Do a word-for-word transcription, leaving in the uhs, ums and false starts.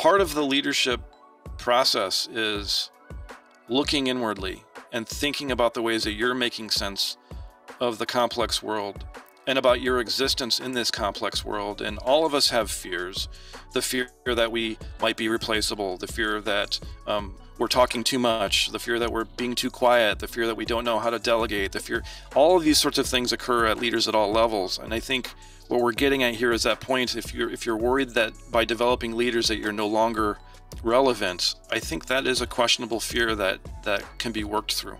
part of the leadership process is looking inwardly and thinking about the ways that you're making sense of the complex world and about your existence in this complex world. And all of us have fears. The fear that we might be replaceable, the fear that um, we're talking too much, the fear that we're being too quiet, the fear that we don't know how to delegate, the fear, all of these sorts of things occur at leaders at all levels. And I think what we're getting at here is that point, if you're, if you're worried that by developing leaders that you're no longer relevant, I think that is a questionable fear that, that can be worked through.